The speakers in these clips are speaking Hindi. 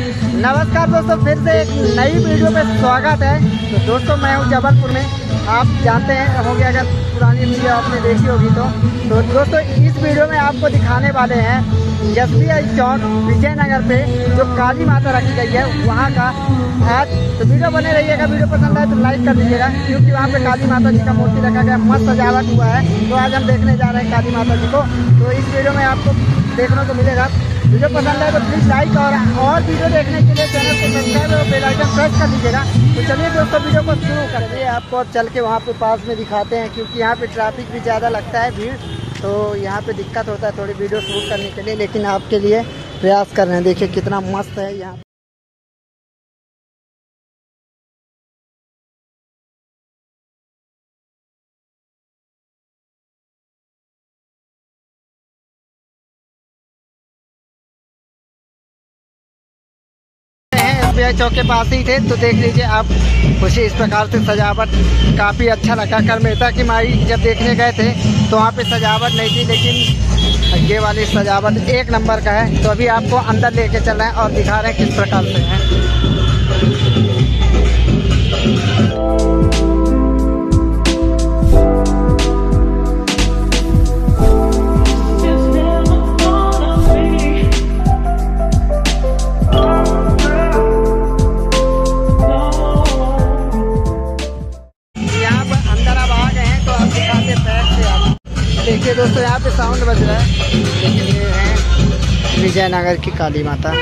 नमस्कार दोस्तों, फिर से एक नई वीडियो में स्वागत है। तो दोस्तों, मैं हूं जबलपुर में। आप जानते हैं होंगे, अगर पुरानी वीडियो आपने देखी होगी तो दोस्तों इस वीडियो में आपको दिखाने वाले हैं SBI चौक विजयनगर पे जो काली माता रखी गई है वहाँ का आज। तो वीडियो बने रहिएगा, वीडियो पसंद आए तो लाइक कर दीजिएगा, क्योंकि वहाँ पे काली माता जी का मूर्ति रखा गया, मस्त सजावट हुआ है। तो आज हम देखने जा रहे हैं काली माता जी को, तो इस वीडियो में आपको देखने को मिलेगा। वीडियो पसंद आए तो प्लीज़ लाइक और वीडियो देखने के लिए चैनल को सब्सक्राइब और बेल आइकन प्रेस कर दीजिएगा। तो चलिए दोस्तों, वीडियो को शुरू करेंगे। आपको और चल के वहाँ पे पास में दिखाते हैं, क्योंकि यहाँ पे ट्रैफिक भी ज़्यादा लगता है, भीड़, तो यहाँ पे दिक्कत होता है थोड़ी वीडियो शूट करने के लिए, लेकिन आपके लिए प्रयास कर रहे हैं। देखिए कितना मस्त है यहाँ। SBI चौक के पास ही थे, तो देख लीजिए आप खुशी। इस प्रकार से सजावट काफ़ी अच्छा लगा। कल मेहता की माई जब देखने गए थे तो वहाँ पे सजावट नहीं थी, लेकिन ये वाली सजावट एक नंबर का है। तो अभी आपको अंदर लेके चल रहे हैं और दिखा रहे हैं किस प्रकार से है। देखिए दोस्तों, यहाँ पे साउंड बज रहा है, लेकिन ये है विजयनगर की काली माता।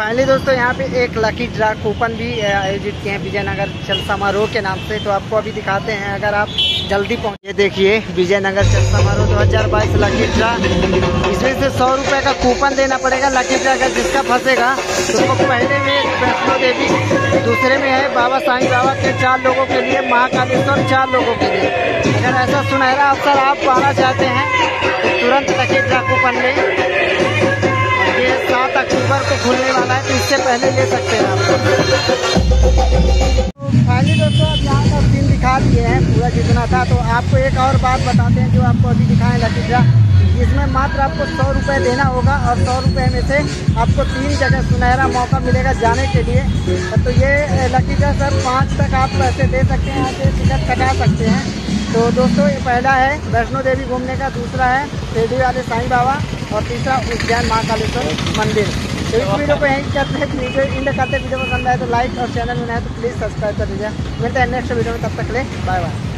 पहले दोस्तों, यहाँ पे एक लकी ड्रा कूपन भी आयोजित किए हैं विजयनगर चल समारोह के नाम से, तो आपको अभी दिखाते हैं। अगर आप जल्दी पहुँचे, देखिए विजयनगर चल समारोह 2022 लकी ड्रा, इसमें से 100 रुपये का कूपन देना पड़ेगा। लकी ड्रा अगर जिसका फंसेगा उसको पहले में वैष्णो देवी, दूसरे में है बाबा साई बाबा के 4 लोगों के लिए, महाकालेश्वर 4 लोगों के लिए। अगर ऐसा सुनहरा अवसर आप पाना चाहते हैं तो तुरंत लकी ड्रा कूपन लें। 7 अक्टूबर को खुलने वाला है, तो इससे पहले ले सकते हैं आप। फाइनली दोस्तों, अब यहाँ का दिन दिखा दिए हैं पूरा जितना था। तो आपको एक और बात बताते हैं जो आपको अभी दिखाएं लकी ड्रा, इसमें मात्र आपको 100 रुपये देना होगा और 100 रुपये में से आपको 3 जगह सुनहरा मौका मिलेगा जाने के लिए। तो ये लकी ड्रा सर 5 तक आप पैसे दे सकते हैं, ऐसे टिकट कटा सकते हैं। तो दोस्तों, ये पहला है वैष्णो देवी घूमने का, दूसरा है रेडी वाले साईं बाबा, और तीसरा उज्जैन महाकालेश्वर मंदिर। तो इस वीडियो को यहीं करते हैं, वीडियो इंड करते हैं। वीडियो पसंद आए तो लाइक और चैनल में आए तो प्लीज़ सब्सक्राइब कर दीजिए। मिलते हैं नेक्स्ट वीडियो में, तब तक ले बाय बाय।